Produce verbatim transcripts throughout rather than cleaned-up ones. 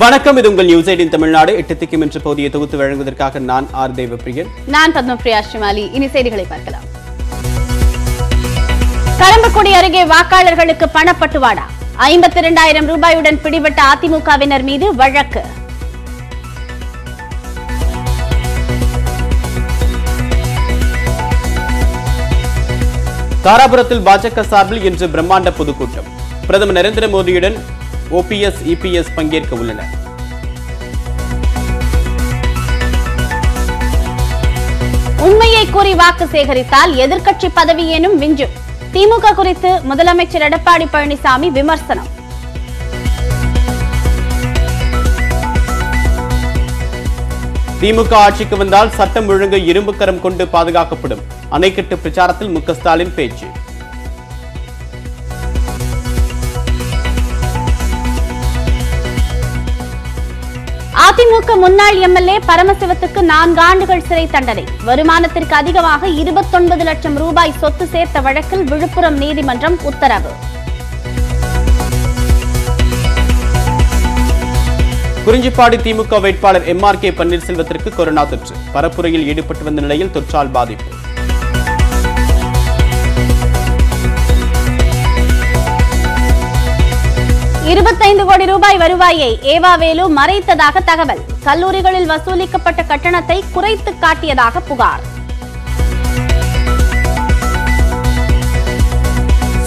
வணக்கம், இது உங்கள் நியூஸ் எயிட்டீன் தமிழ்நாடு. எட்டு திக்கும் என்று போதிய தொகுத்து வழங்குவதற்காக நான் ஆர் தேவப்பிரியன், நான் பத்மபிரியா ஸ்ரீமாலி. இனி செய்திகளை பார்க்கலாம். கடம்பக்குடி அருகே வாக்காளர்களுக்கு பணப்பட்டுவாடா, ஐம்பத்தி இரண்டாயிரம் ரூபாயுடன் பிடிபட்ட அதிமுகவினர் மீது வழக்கு. தாராபுரத்தில் பாஜக சார்பில் இன்று பிரம்மாண்ட பொதுக்கூட்டம். பிரதமர் நரேந்திர மோடியுடன் ஓபிஎஸ், இபிஎஸ் பங்கேற்க உள்ளனர். உண்மையை கூறி வாக்கு சேகரித்தால் எதிர்க்கட்சி பதவி எனும் விஞ்சும். திமுக குறித்து முதலமைச்சர் எடப்பாடி பழனிசாமி விமர்சனம். திமுக ஆட்சிக்கு வந்தால் சட்டம் ஒழுங்கு இரும்பு கரம் கொண்டு பாதுகாக்கப்படும். அணைக்கட்டு பிரச்சாரத்தில் மு க ஸ்டாலின் பேச்சு. அதிமுக முன்னாள் எம்எல்ஏ பரமசிவத்துக்கு நான்கு ஆண்டுகள் சிறை தண்டனை. வருமானத்திற்கு அதிகமாக இருபத்தி ஒன்பது லட்சம் ரூபாய் சொத்து சேர்த்த வழக்கில் விழுப்புரம் நீதிமன்றம் உத்தரவு. குறிஞ்சிப்பாடி திமுக வேட்பாளர் எம் ஆர் கே பன்னீர்செல்வத்திற்கு கொரோனா தொற்று. பரப்புரையில் ஈடுபட்டு வந்த நிலையில் தொற்றால் பாதிப்பு. இருபத்தைந்து கோடி ரூபாய் வருவாயை ஏவாவேலு மறைத்ததாக தகவல். கல்லூரிகளில் வசூலிக்கப்பட்ட கட்டணத்தை குறைத்து காட்டியதாக புகார்.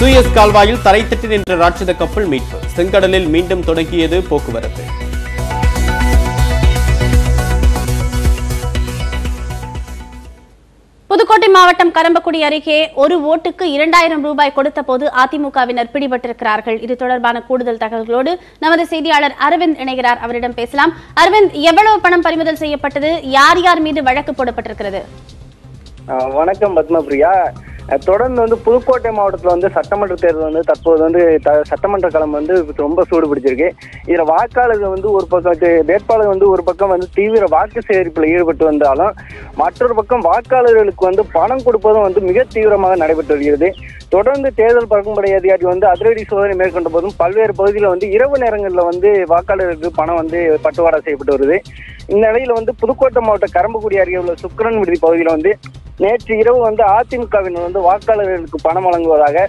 சூயஸ் கால்வாயில் தரைத்தட்டி நின்ற ராட்சத கப்பல் மீட்பு. செங்கடலில் மீண்டும் தொடங்கியது போக்குவரத்து. புதுக்கோட்டை மாவட்டம் கரம்பக்குடி அருகே ஒரு ஓட்டுக்கு இரண்டாயிரம் ரூபாய் கொடுத்த போது அதிமுகவினர் பிடிபட்டிருக்கிறார்கள். இது தொடர்பான கூடுதல் தகவல்களோடு நமது செய்தியாளர் அரவிந்த் இணைகிறார். அவரிடம் பேசலாம். அரவிந்த், எவ்வளவு பணம் பறிமுதல் செய்யப்பட்டது? யார் யார் மீது வழக்கு போடப்பட்டிருக்கிறது? வணக்கம் பத்மபிரியா. தொடர்ந்து வந்து புதுக்கோட்டை மாவட்டத்தில் வந்து சட்டமன்ற தேர்தல் வந்து தற்போது வந்து த சட்டமன்ற களம் வந்து ரொம்ப சூடு பிடிச்சிருக்கு. இதில் வாக்காளர்கள் வந்து ஒரு பக்கம் வேட்பாளர்கள் வந்து ஒரு பக்கம் வந்து தீவிர வாக்கு சேகரிப்பில் ஈடுபட்டு வந்தாலும் மற்றொரு பக்கம் வாக்காளர்களுக்கு வந்து பணம் கொடுப்பதும் வந்து மிக தீவிரமாக நடைபெற்று வருகிறது. தொடர்ந்து தேர்தல் பறக்கும்படை அதிகாரி வந்து அதிரடி சோதனை மேற்கொண்ட போதும் பல்வேறு பகுதிகளில் வந்து இரவு நேரங்களில் வந்து வாக்காளர்களுக்கு பணம் வந்து பட்டுவாடா செய்யப்பட்டு வருது. இந்நிலையில் வந்து புதுக்கோட்டை மாவட்ட கரம்பக்குடி அருகே உள்ள சுக்கரன் விடுதி பகுதியில் வந்து நேற்று இரவு வந்து அதிமுகவினர் வந்து வாக்காளர்களுக்கு பணம் வழங்குவதாக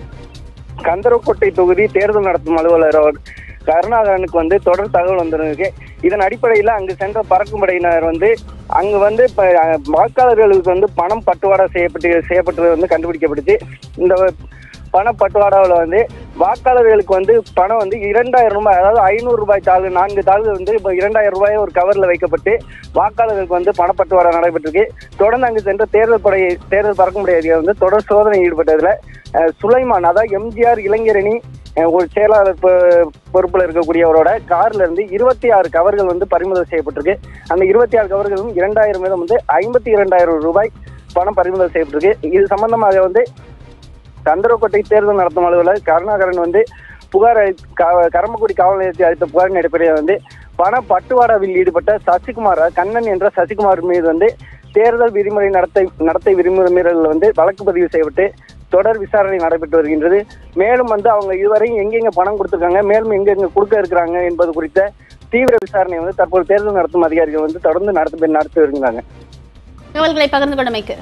கந்தரக்கோட்டை தொகுதி தேர்தல் நடத்தும் அலுவலர் கருணாகரனுக்கு வந்து தொடர் தகவல் வந்திருக்கு. இதன் அடிப்படையில் அங்கு சென்ற பறக்கும்படையினர் வந்து அங்கு வந்து இப்போ வாக்காளர்களுக்கு வந்து பணம் பட்டுவாடா செய்யப்பட்டு செய்யப்பட்டது வந்து கண்டுபிடிக்கப்பட்டுச்சு. இந்த பண பட்டுவாடாவில் வந்து வாக்காளர்களுக்கு வந்து பணம் வந்து இரண்டாயிரம் ரூபாய் அதாவது ஐநூறு ரூபாய் தாள் நான்கு தாள் வந்து இப்போ இரண்டாயிரம் ரூபாயை ஒரு கவரில் வைக்கப்பட்டு வாக்காளர்களுக்கு வந்து பணப்பட்டுவாடா நடைபெற்றிருக்கு. தொடர்ந்து அங்கு சென்ற தேர்தல் படை தேர்தல் பறக்கும்படை அதிகாரி வந்து தொடர் சோதனை ஈடுபட்டதில் சுலைமான் அதாவது எம்ஜிஆர் இளைஞரணி ஒரு செயலாளர் பொறுப்பில் இருக்கக்கூடிய அவரோட கார்ல இருந்து இருபத்தி ஆறு கவர்கள் வந்து பறிமுதல் செய்யப்பட்டிருக்கு. அந்த இருபத்தி ஆறு கவர்களும் இரண்டாயிரம் வீதம் வந்து ஐம்பத்தி இரண்டாயிரம் ரூபாய் பணம் பறிமுதல் செய்யப்பட்டிருக்கு. இது சம்பந்தமாக வந்து சந்திரக்கோட்டை தேர்தல் நடத்தும் அலுவலர் கருணாகரன் வந்து புகார் அளி கரம்பக்குடி காவல் நிலையத்தில் அளித்த புகாரின் அடிப்படையில் வந்து பண பட்டுவாடாவில் ஈடுபட்ட சசிகுமார் கண்ணன் என்ற சசிகுமார் மீது வந்து தேர்தல் விதிமுறை நடத்தை நடத்தை விதிமுறைகள் வந்து வழக்கு பதிவு செய்யப்பட்டு தொடர் விசாரணை நடைபெற்று வருகின்றது. மேலும் வந்து அவங்க இதுவரையும் எங்கெங்க பணம் கொடுத்துருக்காங்க, மேலும் எங்கெங்க கொடுக்க இருக்கிறாங்க என்பது குறித்த தீவிர விசாரணை வந்து தற்போது தேர்தல் நடத்தும் அதிகாரிகள் வந்து தொடர்ந்து நடத்த நடத்தி வருகிறாங்க. தகவல்களை பகிர்ந்து கொண்டமைக்கு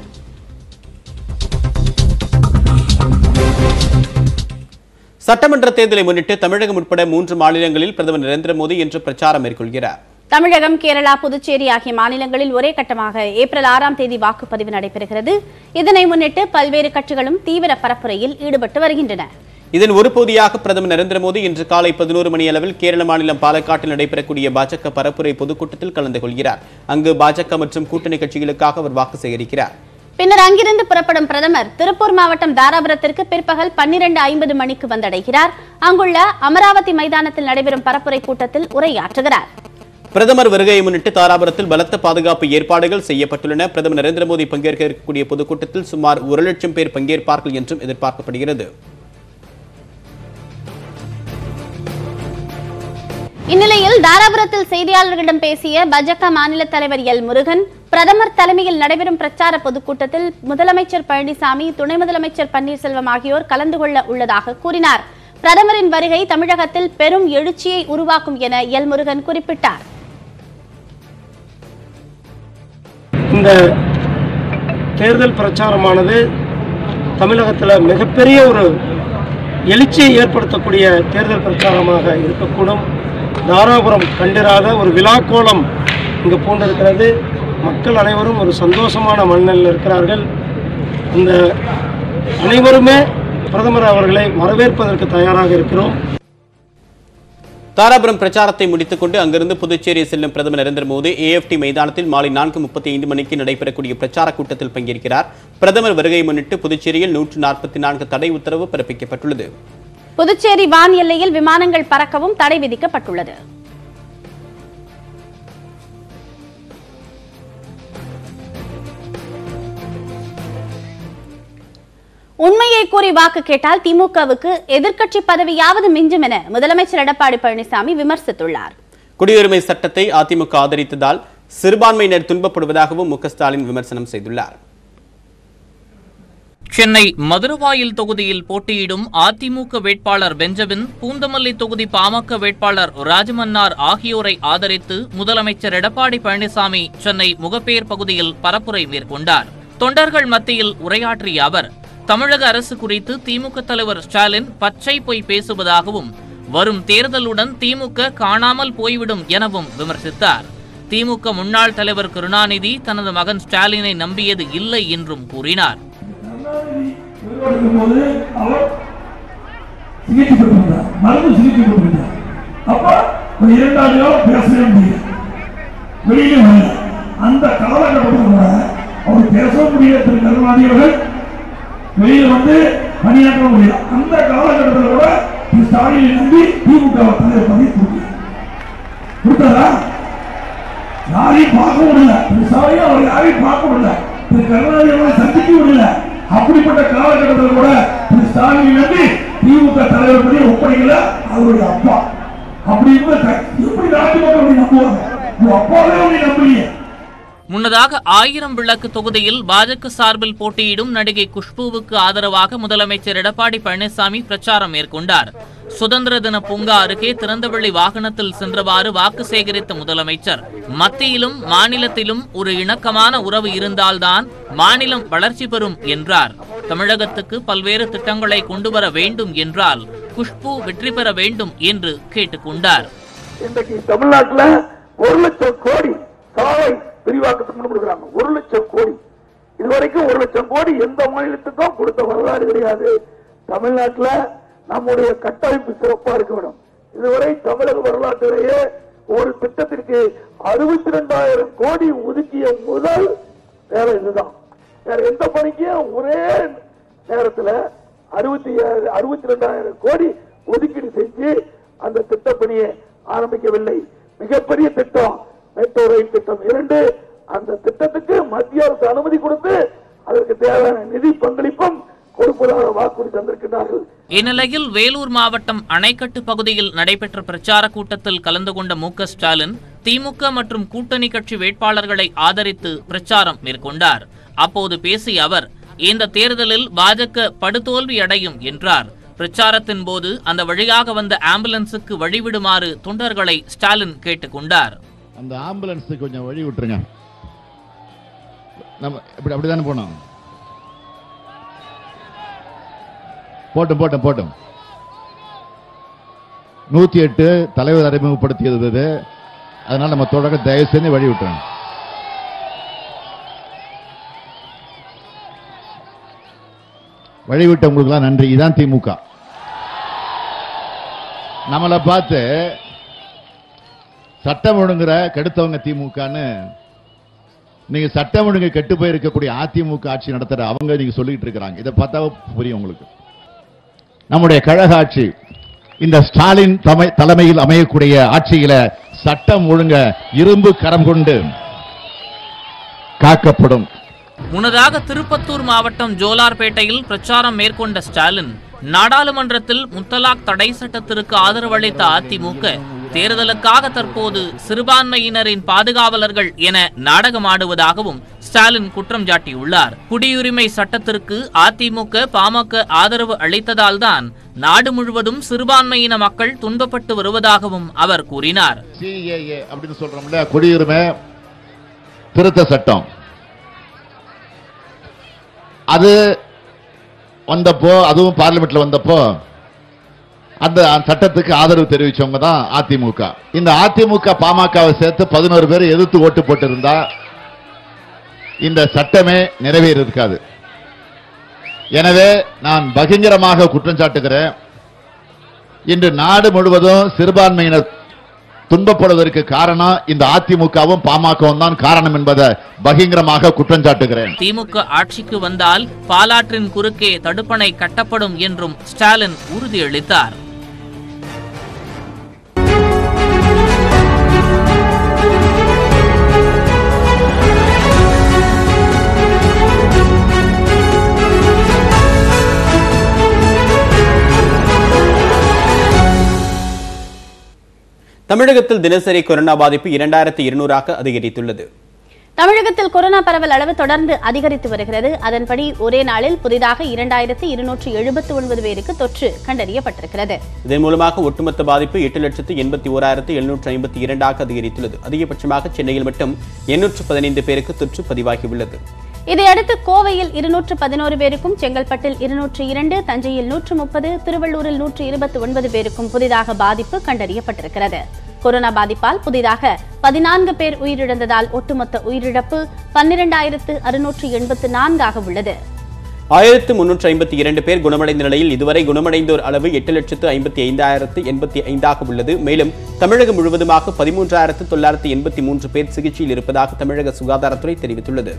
சட்டமன்ற தேர்தலை முன்னிட்டு தமிழகம் உட்பட மூன்று மாநிலங்களில் பிரதமர் நரேந்திர மோடி இன்று பிரச்சாரம் மேற்கொள்கிறார். தமிழகம், கேரளா, புதுச்சேரி ஆகிய மாநிலங்களில் ஒரே கட்டமாக ஏப்ரல் ஆறாம் தேதி வாக்குப்பதிவு நடைபெறுகிறது. இதனை முன்னிட்டு பல்வேறு கட்சிகளும் தீவிர பரப்புரையில் ஈடுபட்டு வருகின்றன. இதன் ஒரு பகுதியாக பிரதமர் நரேந்திர மோடி இன்று காலை பதினோரு மணி அளவில் கேரள மாநிலம் பாலக்காட்டில் நடைபெறக்கூடிய பாஜக பரப்புரை பொதுக்கூட்டத்தில் கலந்து கொள்கிறார். அங்கு பாஜக மற்றும் கூட்டணி கட்சிகளுக்காக அவர் வாக்கு சேகரிக்கிறார். பின்னர் அங்கிருந்து புறப்படும் பிரதமர் திருப்பூர் மாவட்டம் தாராபுரத்திற்கு பிற்பகல் பன்னிரண்டு ஐம்பது மணிக்கு வந்தடைகிறார். அங்குள்ள அமராவதி மைதானத்தில் நடைபெறும் பரப்புரை கூட்டத்தில் உரையாற்றுகிறார். பிரதமர் வருகையை முன்னிட்டு தாராபுரத்தில் பலத்த பாதுகாப்பு ஏற்பாடுகள் செய்யப்பட்டுள்ளன. பிரதமர் நரேந்திர மோடி பங்கேற்க இருக்கக்கூடிய பொதுக்கூட்டத்தில் சுமார் ஒரு லட்சம் பேர் பங்கேற்பார்கள் என்றும் எதிர்பார்க்கப்படுகிறது. இந்நிலையில் தாராபுரத்தில் செய்தியாளர்களிடம் பேசிய பாஜக மாநில தலைவர் எல் முருகன், பிரதமர் தலைமையில் நடைபெறும் பிரச்சார பொதுக்கூட்டத்தில் முதலமைச்சர் பழனிசாமி, துணை முதலமைச்சர் பன்னீர்செல்வம் ஆகியோர் கலந்து கொள்ள உள்ளதாக கூறினார். பிரதமரின் வருகை தமிழகத்தில் பெரும் எழுச்சியை உருவாக்கும் என எல்முருகன் குறிப்பிட்டார். இந்த தேர்தல் பிரச்சாரமானது தமிழகத்தில் மிகப்பெரிய ஒரு எழுச்சியை ஏற்படுத்தக்கூடிய தேர்தல் பிரச்சாரமாக இருக்கக்கூடும். தாராபுரம் கண்டிராத ஒரு விழாக்கோலம் இங்கு பூண்டிருக்கிறது. மக்கள் அனைவரும் ஒரு சந்தோஷமான மனநிலையில் இருக்கிறார்கள். இந்த அனைவருமே பிரதமர் அவர்களை வரவேற்பதற்கு தயாராக இருக்கிறோம். தாராபுரம் பிரச்சாரத்தை முடித்துக் கொண்டு அங்கிருந்து புதுச்சேரி செல்லும் பிரதமர் நரேந்திர மோடி ஏஎஃப்டி மைதானத்தில் மாலை நான்கு முப்பத்தி ஐந்து மணிக்கு நடைபெறக்கூடிய பிரச்சார கூட்டத்தில் பங்கேற்கிறார். பிரதமர் வருகையை முன்னிட்டு புதுச்சேரியில் நூற்று நாற்பத்தி நான்கு தடை உத்தரவு பிறப்பிக்கப்பட்டுள்ளது. புதுச்சேரி வான் எல்லையில் விமானங்கள் பறக்கவும் தடை விதிக்கப்பட்டுள்ளது. உண்மையை கூறி வாக்கு கேட்டால் திமுகவுக்கு எதிர்க்கட்சி பதவியாவது மிஞ்சும் என முதலமைச்சர் எடப்பாடி பழனிசாமி விமர்சித்துள்ளார். குடியுரிமை சட்டத்தை அதிமுக ஆதரித்ததால் சிறுபான்மையினர் துன்பப்படுவதாகவும் மு க ஸ்டாலின் விமர்சனம் செய்துள்ளார். சென்னை மதுரவாயில் தொகுதியில் போட்டியிடும் அதிமுக வேட்பாளர் பெஞ்சமின், பூந்தமல்லி தொகுதி பாமக வேட்பாளர் ராஜமன்னார் ஆகியோரை ஆதரித்து முதலமைச்சர் எடப்பாடி பழனிசாமி சென்னை முகப்பேர் பகுதியில் பரப்புரை மேற்கொண்டார். தொண்டர்கள் மத்தியில் உரையாற்றிய அவர், தமிழக அரசு குறித்து திமுக தலைவர் ஸ்டாலின் பச்சை பொய் பேசுவதாகவும் வரும் தேர்தலுடன் திமுக காணாமல் போய்விடும் எனவும் விமர்சித்தார். திமுக முன்னாள் தலைவர் கருணாநிதி தனது மகன் ஸ்டாலினை நம்பியது இல்லை என்றும் கூறினார். வெளியில் வந்து பணியாற்ற முடியாது. அந்த காலகட்டத்தில் கூட ஸ்டாலினை நம்பி திமுக தலைவர் பதவி கொடுத்ததா யாரையும் பார்க்க முடியல. ஸ்டாலின் அவர் யாரையும் பார்க்க முடியல, திரு கருணாநிதியை சந்திக்க முடியல. அப்படிப்பட்ட காலகட்டத்தில் கூட திரு ஸ்டாலினை நம்பி திமுக தலைவர் பதவி ஒப்படைக்கல அவருடைய அப்பா. அப்படி எப்படி நாட்டு மக்கள் நம்புவாங்க? அப்பாவே அவரை நம்பலையே. முன்னதாக ஆயிரம் விளக்கு தொகுதியில் பாஜக சார்பில் போட்டியிடும் நடிகை குஷ்புவுக்கு ஆதரவாக முதலமைச்சர் எடப்பாடி பழனிசாமி பிரச்சாரம் மேற்கொண்டார். சுதந்திர தின பூங்கா அருகே திறந்தவெளி வாகனத்தில் சென்றவாறு வாக்கு சேகரித்த முதலமைச்சர், மத்தியிலும் மாநிலத்திலும் ஒரு இணக்கமான உறவு இருந்தால்தான் மாநிலம் வளர்ச்சி பெறும் என்றார். தமிழகத்துக்கு பல்வேறு திட்டங்களை கொண்டு வர வேண்டும் என்றால் குஷ்பு வெற்றி பெற வேண்டும் என்று கேட்டுக்கொண்டார். விரிவாக்கத்துக்கு ஒரு லட்சம் கோடி இதுவரைக்கும் ஒரு லட்சம் கோடி எந்த மாநிலத்துக்கும் கொடுத்த வரலாறு கிடையாது. தமிழ்நாட்டில் நம்முடைய கட்டமைப்பு சிறப்பா இருக்க வேண்டும். இதுவரை தமிழக வரலாற்றிலேயே ஒரு திட்டத்திற்கு அறுபத்தி இரண்டாயிரம் கோடி ஒதுக்கிய முதல் வேற இதுதான். வேற எந்த பணிக்கும் ஒரே நேரத்தில் அறுபத்தி அறுபத்தி இரண்டாயிரம் கோடி ஒதுக்கீடு செஞ்சு அந்த திட்டப்பணியை ஆரம்பிக்கவில்லை. மிகப்பெரிய திட்டம் மெட்ரோ ரயில் திட்டம் இரண்டு. அந்த திட்டத்துக்கு மத்திய அரசு அனுமதி கொடுத்து அதற்கு தேவையான நிதி பங்களிப்பும் கொடுப்பதாக வாக்குறுதி தந்திருக்கிறார்கள். இந்நிலையில் வேலூர் மாவட்டம் அணைக்கட்டு பகுதியில் நடைபெற்ற பிரச்சார கூட்டத்தில் கலந்து கொண்ட மு க ஸ்டாலின் திமுக மற்றும் கூட்டணி கட்சி வேட்பாளர்களை ஆதரித்து பிரச்சாரம் மேற்கொண்டார். அப்போது பேசிய அவர், இந்த தேர்தலில் பாஜக படுதோல்வி அடையும் என்றார். பிரச்சாரத்தின் போது அந்த வழியாக வந்த ஆம்புலன்ஸுக்கு வழிவிடுமாறு தொண்டர்களை ஸ்டாலின் கேட்டுக்கொண்டார். அந்த ஆம்புலன்ஸுக்கு கொஞ்சம் வழி விட்டுருங்க. நம்ம இப்படி அப்படிதானே போனோம். போட்டும் போட்டும் போட்டும் நூத்தி எட்டு தலைவர் அறிமுகப்படுத்தியது. அதனால நம்ம தொடக்க தயவு செஞ்சு வழி விட்டுறோம். வழி விட்டவங்களுக்குலாம் நன்றி. இதான் திமுக. நம்மளை பார்த்து சட்டம் ஒழுங்குற கெடுத்தவங்க திமுகன்னு நீங்க சட்டம் ஒழுங்கு கெட்டு போயிருக்கக்கூடிய அதிமுக ஆட்சி நடத்துற அவங்க நீங்க சொல்லிட்டு இருக்கிறாங்க. இதை பார்த்தா புரியும் உங்களுக்கு. நம்முடைய கழக ஆட்சி இந்த ஸ்டாலின் தலைமையில் அமையக்கூடிய ஆட்சியில சட்டம் ஒழுங்க இரும்பு கரம் கொண்டு காக்கப்படும். முன்னதாக திருப்பத்தூர் மாவட்டம் ஜோலார்பேட்டையில் பிரச்சாரம் மேற்கொண்ட ஸ்டாலின், நாடாளுமன்றத்தில் முத்தலாக் தடை சட்டத்திற்கு ஆதரவளித்த அதிமுக தேர்தலுக்காக தற்போது சிறுபான்மையினரின் பாதுகாவலர்கள் என நாடகமாடுவதாகவும் ஸ்டாலின் குற்றம் சாட்டியுள்ளார். குடியுரிமை சட்டத்திற்கு அதிமுக பாமக ஆதரவு அளித்ததால்தான் நாடு முழுவதும் சிறுபான்மையின மக்கள் துன்பப்பட்டு வருவதாகவும் அவர் கூறினார். குடியுரிமை திருத்த சட்டம் அது வந்தப்போ, அதுவும் பார்லிமெண்ட்ல வந்தப்போ அந்த சட்டத்துக்கு ஆதரவு தெரிவிச்சவங்க தான் அதிமுக. இந்த அதிமுக பாமகவை சேர்த்து பதினோரு பேர் எதிர்த்து ஓட்டு போட்டிருந்தா இந்த சட்டமே நிறைவேறி இருக்காது. எனவே நான் பகிரங்கமாக குற்றம் சாட்டுகிறேன். இன்று நாடு முழுவதும் சிறுபான்மையினர் துன்பப்படுவதற்கு காரணம் இந்த அதிமுகவும் பாமகவும் தான் காரணம் என்பதை பகிரங்கமாக குற்றம் சாட்டுகிறேன். திமுக ஆட்சிக்கு வந்தால் பாலாற்றின் குறுக்கே தடுப்பணை கட்டப்படும் என்றும் ஸ்டாலின் உறுதியளித்தார். தமிழகத்தில் தினசரி கொரோனா பாதிப்பு இரண்டாயிரத்தி இருநூறாக அதிகரித்துள்ளது. தமிழகத்தில் கொரோனா பரவல் அளவு தொடர்ந்து அதிகரித்து வருகிறது. அதன்படி ஒரே நாளில் புதிதாக இரண்டாயிரத்தி இருநூற்றி எழுபத்தி ஒன்பது பேருக்கு தொற்று கண்டறியப்பட்டிருக்கிறது. இதன் மூலமாக ஒட்டுமொத்த பாதிப்பு எட்டு லட்சத்து எண்பத்தி ஓராயிரத்து எழுநூற்று ஐம்பத்தி இரண்டாக அதிகரித்துள்ளது. அதிகபட்சமாக சென்னையில் மட்டும் எண்ணூற்று பதினைந்து பேருக்கு தொற்று பதிவாகியுள்ளது. இதையடுத்து கோவையில் இருநூற்று பதினோரு பேருக்கும், செங்கல்பட்டில் இருநூற்று இரண்டு, தஞ்சையில் நூற்று முப்பது, திருவள்ளூரில் நூற்று இருபத்தி ஒன்பது பேருக்கும் புதிதாக பாதிப்பு கண்டறியப்பட்டிருக்கிறது. கொரோனா பாதிப்பால் புதிதாக பதினான்கு பேர் உயிரிழந்ததால் ஒட்டுமொத்த உயிரிழப்பு பன்னிரண்டாயிரத்து அறுநூற்று எண்பத்தி நான்காக உள்ளது. ஆயிரத்து முன்னூற்று ஐம்பத்தி இரண்டு பேர் குணமடைந்த நிலையில் இதுவரை குணமடைந்தோர் அளவு எட்டு லட்சத்து ஐம்பத்தி ஐந்தாயிரத்து எண்பத்தி ஐந்தாக உள்ளது. மேலும் தமிழகம் முழுவதுமாக பதிமூன்றாயிரத்து தொள்ளாயிரத்து எண்பத்தி மூன்று பேர் சிகிச்சையில் இருப்பதாக தமிழக சுகாதாரத்துறை தெரிவித்துள்ளது.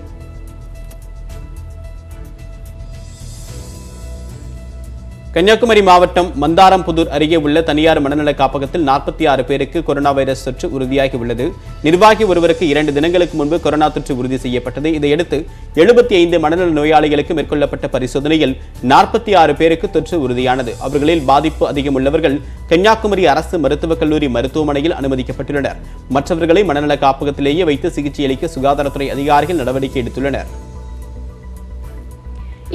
கன்னியாகுமரி மாவட்டம் மந்தாரம்புதூர் அருகே உள்ள தனியார் மனநல காப்பகத்தில் நாற்பத்தி ஆறு பேருக்கு கொரோனா வைரஸ் தொற்று உறுதியாகி உள்ளது. நிர்வாகி ஒருவருக்கு இரண்டு தினங்களுக்கு முன்பு கொரோனா தொற்று உறுதி செய்யப்பட்டது. இதையடுத்து எழுபத்தி ஐந்து மனநல நோயாளிகளுக்கு மேற்கொள்ளப்பட்ட பரிசோதனையில் நாற்பத்தி ஆறு பேருக்கு தொற்று உறுதியானது. அவர்களில் பாதிப்பு அதிகம் உள்ளவர்கள் கன்னியாகுமரி அரசு மருத்துவக் கல்லூரி மருத்துவமனையில் அனுமதிக்கப்பட்டுள்ளனர். மற்றவர்களை மனநல காப்பகத்திலேயே வைத்து சிகிச்சையளிக்க சுகாதாரத்துறை அதிகாரிகள் நடவடிக்கை எடுத்துள்ளனர்.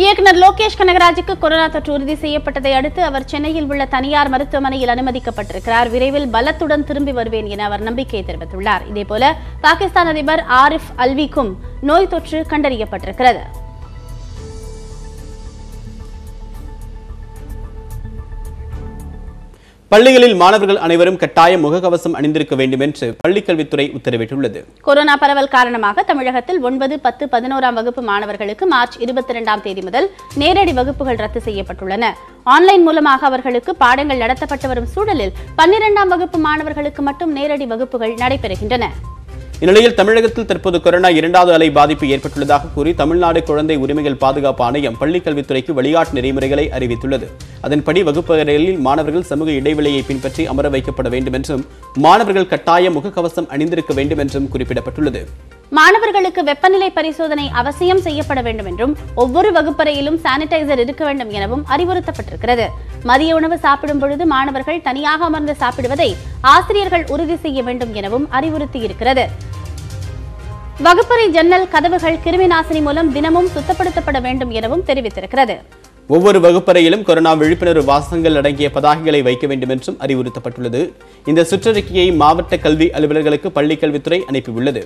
இயக்குநர் லோகேஷ் கனகராஜுக்கு கொரோனா தொற்று உறுதி செய்யப்பட்டதை அடுத்து அவர் சென்னையில் உள்ள தனியார் மருத்துவமனையில் அனுமதிக்கப்பட்டிருக்கிறார். விரைவில் பலத்துடன் திரும்பி வருவேன் என அவர் நம்பிக்கை தெரிவித்துள்ளார். இதேபோல பாகிஸ்தான் அதிபர் ஆரிஃப் அல்விக்கும் நோய் தொற்று கண்டறியப்பட்டிருக்கிறது. பள்ளிகளில் மாணவர்கள் அனைவரும் கட்டாய முகக்கவசம் அணிந்திருக்க வேண்டும் என்று பள்ளிக்கல்வித்துறை உத்தரவிட்டுள்ளது. கொரோனா பரவல் காரணமாக தமிழகத்தில் ஒன்பது, பத்து, பதினோராம் வகுப்பு மாணவர்களுக்கு மார்ச் இருபத்தி இரண்டாம் தேதி முதல் நேரடி வகுப்புகள் ரத்து செய்யப்பட்டுள்ளன. ஆன்லைன் மூலமாக அவர்களுக்கு பாடங்கள் நடத்தப்பட்டு வரும் சூழலில் பன்னிரெண்டாம் வகுப்பு மாணவர்களுக்கு மட்டும் நேரடி வகுப்புகள் நடைபெறுகின்றன. இந்நிலையில் தமிழகத்தில் தற்போது கொரோனா இரண்டாவது அலை பாதிப்பு ஏற்பட்டுள்ளதாக கூறி தமிழ்நாடு குழந்தை உரிமைகள் பாதுகாப்பு ஆணையம் பள்ளிக்கல்வித்துறைக்கு வழிகாட்டு நெறிமுறைகளை அறிவித்துள்ளது. அதன்படி வகுப்பறைகளில் மாணவர்கள் சமூக இடைவெளியை பின்பற்றி அமர வைக்கப்பட வேண்டும் என்றும் மாணவர்கள் கட்டாய முகக்கவசம் அணிந்திருக்க வேண்டும் என்றும் குறிப்பிடப்பட்டுள்ளது. மாணவர்களுக்கு வெப்பநிலை பரிசோதனை அவசியம் செய்யப்பட வேண்டும் என்றும் ஒவ்வொரு வகுப்பறையிலும் சானிடைசர் இருக்க வேண்டும் எனவும் அறிவுறுத்தப்பட்டிருக்கிறது. மதிய உணவு சாப்பிடும் பொழுது மாணவர்கள் தனியாக அமர்ந்து சாப்பிடுவதை ஆசிரியர்கள் உறுதி செய்ய வேண்டும் எனவும் அறிவுறுத்தியிருக்கிறது. வகுப்பறை ஜன்னல், கதவுகள் கிருமி நாசினி மூலம் தினமும் சுத்தப்படுத்தப்பட வேண்டும் எனவும் தெரிவித்திருக்கிறது. ஒவ்வொரு வகுப்பறையிலும் கொரோனா விழிப்புணர்வு வாசகங்கள் அடங்கிய பதாகைகளை வைக்க வேண்டும் என்றும் அறிவுறுத்தப்பட்டுள்ளது. இந்த சுற்றறிக்கையை மாவட்ட கல்வி அலுவலர்களுக்கு பள்ளிக்கல்வித்துறை அனுப்பியுள்ளது.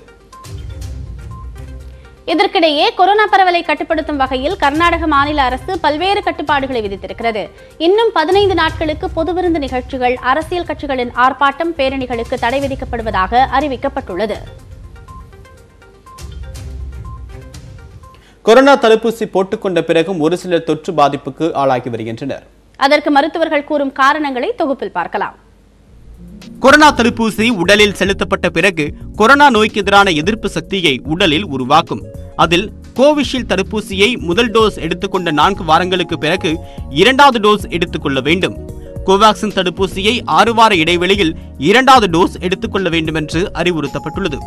இதற்கிடையே கொரோனா பரவலை கட்டுப்படுத்தும் வகையில் கர்நாடக மாநில அரசு பல்வேறு கட்டுப்பாடுகளை விதித்திருக்கிறது. இன்னும் பதினைந்து நாட்களுக்கு பொது விருந்து நிகழ்ச்சிகள், அரசியல் கட்சிகளின் ஆர்ப்பாட்டம், பேரணிகளுக்கு தடை விதிக்கப்படுவதாக அறிவிக்கப்பட்டுள்ளது. கொரோனா தடுப்பூசி போட்டுக்கொண்ட பிறகும் ஒரு சிலர் தொற்று பாதிப்புக்கு ஆளாகி வருகின்றனர். அதற்கு மருத்துவர்கள் கூறும் காரணங்களை தொகுப்பில் பார்க்கலாம். கொரோனா தடுப்பூசி உடலில் செலுத்தப்பட்ட பிறகு கொரோனா நோய்க்கு எதிரான எதிர்ப்பு சக்தியை உடலில் உருவாக்கும். அதில் கோவிஷீல்டு தடுப்பூசியை முதல் டோஸ் எடுத்துக்கொண்ட நான்கு வாரங்களுக்கு பிறகு இரண்டாவது டோஸ் எடுத்துக்கொள்ள வேண்டும். கோவாக்சின் தடுப்பூசியை ஆறு வார இடைவெளியில் இரண்டாவது டோஸ் எடுத்துக்கொள்ள வேண்டும் என்று அறிவுறுத்தப்பட்டுள்ளது.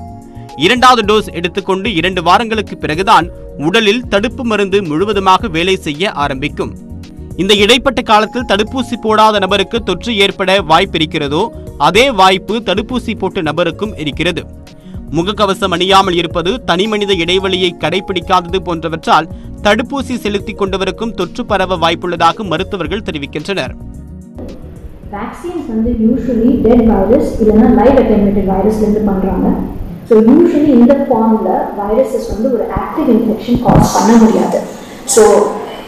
இரண்டாவது டோஸ் எடுத்துக்கொண்டு இரண்டு வாரங்களுக்கு பிறகுதான் உடலில் தடுப்பு மருந்து முழுவதுமாக வேலை செய்ய ஆரம்பிக்கும். இந்த இடைப்பட்ட காலத்தில் தடுப்பூசி போடாத நபருக்கு தொற்று ஏற்பட வாய்ப்பு இருக்கிறதோ அதே வாய்ப்பு தடுப்பூசி போட்ட நபருக்கும் இருக்கிறது. முகக்கவசம் அணியாமல் இருப்பது, தனிமனித இடைவெளியை கடைபிடிக்காதது போன்றவற்றால் தடுப்பூசி செலுத்திக் கொண்டவருக்கும் தொற்று பரவ வாய்ப்புள்ளதாக மருத்துவர்கள் தெரிவிக்கின்றனர்.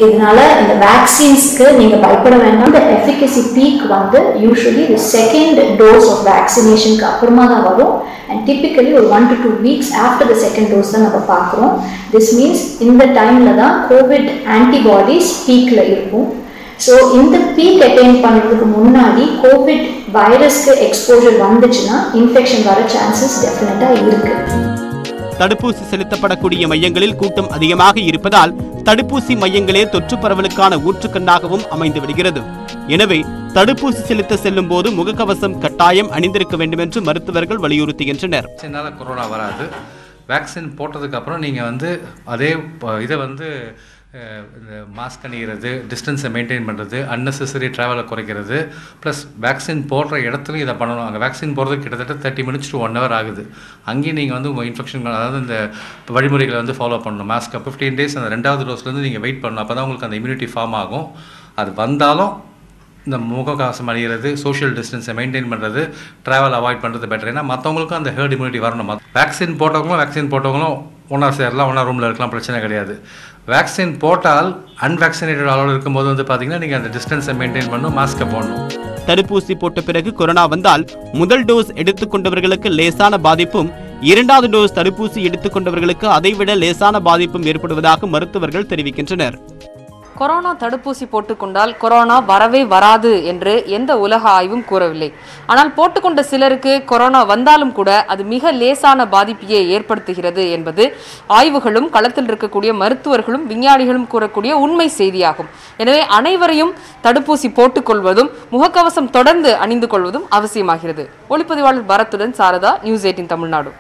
இதனால இந்த வேக்சின்ஸ்க்கு நீங்கள் பயப்பட வேண்டாம். இந்த எஃபிகசி பீக் வந்து யூஸ்வலி இந்த செகண்ட் டோஸ் ஆஃப் வேக்சினேஷனுக்கு அப்புறமா தான் வரும். அண்ட் டிப்பிக்கலி ஒரு one to two weeks after the second dose தான் நம்ம பார்க்குறோம். திஸ் மீன்ஸ் இந்த டைமில் தான் கோவிட் ஆன்டிபாடிஸ் பீக்கில் இருக்கும். ஸோ இந்த பீக் அட்டைன் பண்ணுறதுக்கு முன்னாடி கோவிட் வைரஸ்க்கு எக்ஸ்போஜர் வந்துச்சுன்னா இன்ஃபெக்ஷன் வர சான்சஸ் டெஃபினட்டாக இருக்குது. தடுப்பூசி செலுத்தப்படக்கூடிய மையங்களில் கூட்டம் அதிகமாக இருப்பதால் தடுப்பூசி மையங்களே தொற்று பரவலுக்கான ஊற்றுக்கண்ணாகவும் அமைந்து விடுகிறது. எனவே தடுப்பூசி செலுத்த செல்லும் போது முகக்கவசம் கட்டாயம் அணிந்திருக்க வேண்டும் என்று மருத்துவர்கள் வலியுறுத்துகின்றனர். கொரோனா வராது, வேக்சின் போட்டதுக்கு அப்புறம் நீங்க வந்து அதே இதை வந்து மாஸ்க் அணிகிறது, டிஸ்டன்ஸை மெயின்டைன் பண்ணுறது, அன்னெசரி ட்ராவலை குறைக்கிறது, ப்ளஸ் வேக்சின் போடுற இடத்துலையும் இதை பண்ணணும். அங்கே வேக்சின் போடுறதுக்கு கிட்டத்தட்ட thirty minutes to one hour ஆகுது. அங்கேயும் நீங்கள் வந்து உங்கள் இன்ஃபெக்ஷன், அதாவது இந்த வழிமுறைகளை வந்து ஃபாலோ பண்ணணும். மாஸ்க்கு ஃபிஃப்டீன் டேஸ் அந்த ரெண்டாவது டோஸ்லேருந்து நீங்கள் வெயிட் பண்ணணும். அப்போ தான் உங்களுக்கு அந்த இம்யூனிட்டி ஃபார்ம் ஆகும். அது வந்தாலும் இந்த முகக்கவசம் அணிகிறது, சோஷியல் டிஸ்டன்ஸை மெயின்டைன் பண்ணுறது, ட்ராவல் அவாய்ட் பண்ணுறது பெட்டர். ஏன்னா மற்றவங்களுக்கும் அந்த ஹெர்ட் இம்யூனிட்டி வரணும். வேக்சின் போட்டவங்களும் வேக்சின் போட்டவங்களும் ஒன்றா சேரலாம், ஒன்றா ரூமில் இருக்கலாம், பிரச்சனை கிடையாது. வேக்சின் போட்டால் அன்வேக்சினேட்டட் அளவில் இருக்கும்போது வந்து பார்த்தீங்கன்னா நீங்கள் அந்த டிஸ்டன்ஸை மெயின்டைன் பண்ணணும், மாஸ்க்கை போடணும். தடுப்பூசி போட்ட பிறகு கொரோனா வந்தால் முதல் டோஸ் எடுத்துக்கொண்டவர்களுக்கு லேசான பாதிப்பும், இரண்டாவது டோஸ் தடுப்பூசி எடுத்துக்கொண்டவர்களுக்கு அதைவிட லேசான பாதிப்பும் ஏற்படுவதாக மருத்துவர்கள் தெரிவிக்கின்றனர். கொரோனா தடுப்பூசி போட்டுக்கொண்டால் கொரோனா வரவே வராது என்று எந்த உலக ஆய்வும் கூறவில்லை. ஆனால் போட்டுக்கொண்ட சிலருக்கு கொரோனா வந்தாலும் கூட அது மிக லேசான பாதிப்பையே ஏற்படுத்துகிறது என்பது ஆய்வுகளும் களத்தில் இருக்கக்கூடிய மருத்துவர்களும் விஞ்ஞானிகளும் கூறக்கூடிய உண்மை செய்தியாகும். எனவே அனைவரையும் தடுப்பூசி போட்டுக்கொள்வதும் முகக்கவசம் தொடர்ந்து அணிந்து கொள்வதும் அவசியமாகிறது. ஒளிப்பதிவாளர் பரத்துடன் சாரதா, நியூஸ் எயிட்டின் தமிழ்நாடு.